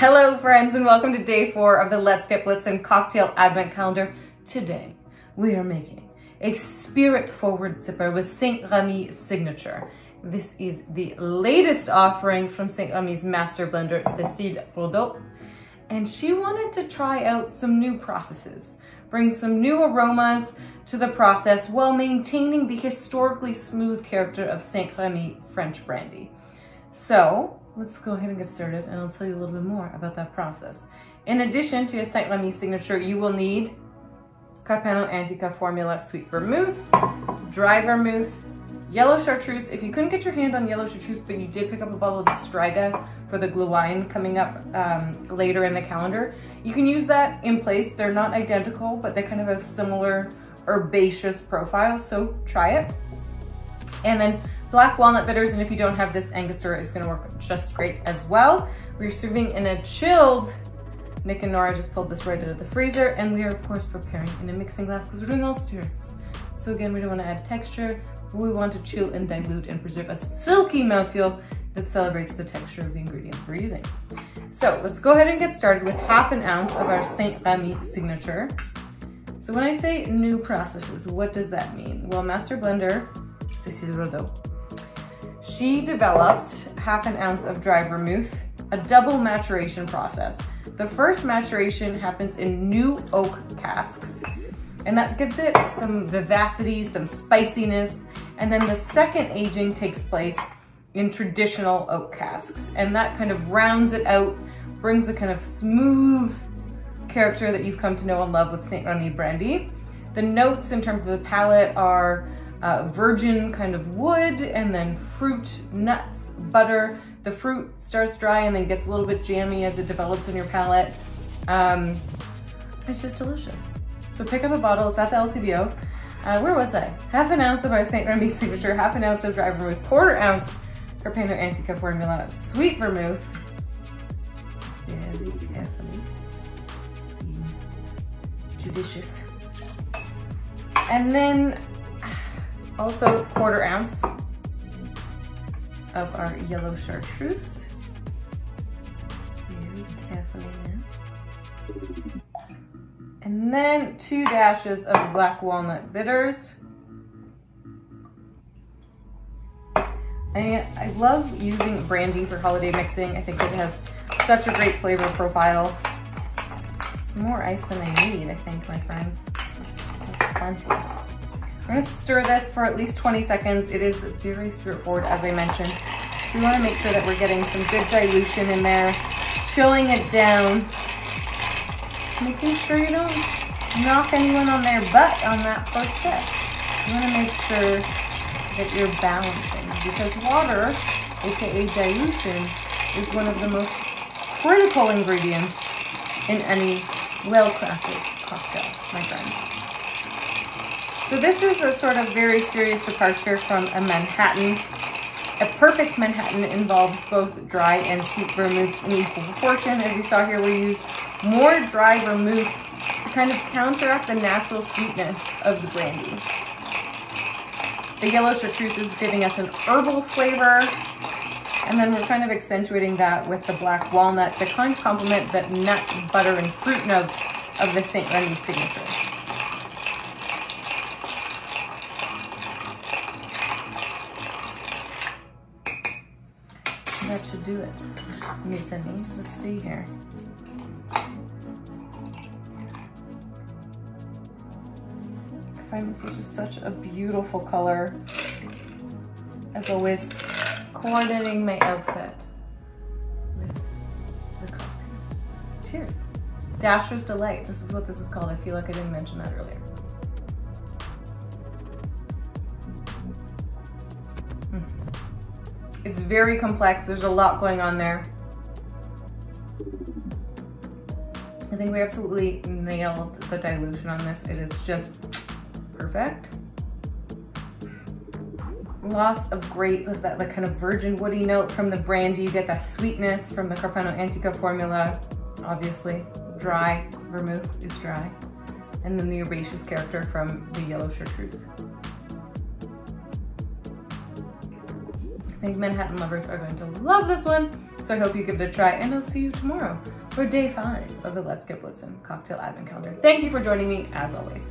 Hello friends, and welcome to day 4 of the Let's Get Blitzen Cocktail Advent Calendar. Today, we are making a spirit forward sipper with St-Rémy Signature. This is the latest offering from St-Rémy's master blender, Cécile Rodot. And she wanted to try out some new processes, bring some new aromas to the process while maintaining the historically smooth character of St-Rémy French brandy. So, let's go ahead and get started, and I'll tell you a little bit more about that process. In addition to your St-Rémy Signature, you will need Carpano Antica Formula Sweet Vermouth, Dry Vermouth, Yellow Chartreuse. If you couldn't get your hand on Yellow Chartreuse, but you did pick up a bottle of Stryga for the glue wine coming up later in the calendar, you can use that in place. They're not identical, but they kind of have similar herbaceous profiles, so try it. And then black walnut bitters, and if you don't have this, Angostura is gonna work just great as well. We're serving in a chilled, Nick and Nora just pulled this right out of the freezer, and we are of course preparing in a mixing glass because we're doing all spirits. So again, we don't wanna add texture, but we want to chill and dilute and preserve a silky mouthfeel that celebrates the texture of the ingredients we're using. So let's go ahead and get started with half an ounce of our St-Rémy Signature. So when I say new processes, what does that mean? Well, master blender, Cécile Rodot, she developed half an ounce of dry vermouth, a double maturation process. The first maturation happens in new oak casks, and that gives it some vivacity, some spiciness, and then the second aging takes place in traditional oak casks, and that kind of rounds it out, brings the kind of smooth character that you've come to know and love with St-Rémy brandy. The notes in terms of the palate are virgin kind of wood, and then fruit, nuts, butter. The fruit starts dry and then gets a little bit jammy as it develops in your palate. It's just delicious. So pick up a bottle, it's at the LCBO. Where was I? Half an ounce of our St-Rémy Signature, half an ounce of dry vermouth, quarter ounce Carpano Antica Formula, sweet vermouth. Very carefully, being judicious. And then also, quarter ounce of our yellow chartreuse. Very carefully now. And then 2 dashes of black walnut bitters. I love using brandy for holiday mixing. I think it has such a great flavor profile. It's more ice than I need, I think, my friends. That's plenty. We're gonna stir this for at least 20 seconds. It is very spirit forward, as I mentioned. So we wanna make sure that we're getting some good dilution in there, chilling it down, making sure you don't knock anyone on their butt on that first sip. You wanna make sure that you're balancing, because water, AKA dilution, is one of the most critical ingredients in any well-crafted cocktail, my friends. So this is a sort of very serious departure from a Manhattan. A perfect Manhattan involves both dry and sweet vermouths in equal proportion. As you saw here, we used more dry vermouth to kind of counteract the natural sweetness of the brandy. The yellow chartreuse is giving us an herbal flavor, and then we're kind of accentuating that with the black walnut, the kind of complement that nut, butter, and fruit notes of the St-Rémy Signature. That should do it. Let's see here. I find this is just such a beautiful color. As always, coordinating my outfit with the cocktail. Cheers. Dasher's Delight. This is what this is called. I feel like I didn't mention that earlier. It's very complex. There's a lot going on there. I think we absolutely nailed the dilution on this. It is just perfect. Lots of great, with that like kind of virgin woody note from the brandy. You get that sweetness from the Carpano Antica formula. Obviously, dry vermouth is dry. And then the herbaceous character from the yellow chartreuse. I think Manhattan lovers are going to love this one, so I hope you give it a try, and I'll see you tomorrow for day 5 of the Let's Get Blitzen cocktail advent calendar. Thank you for joining me, as always.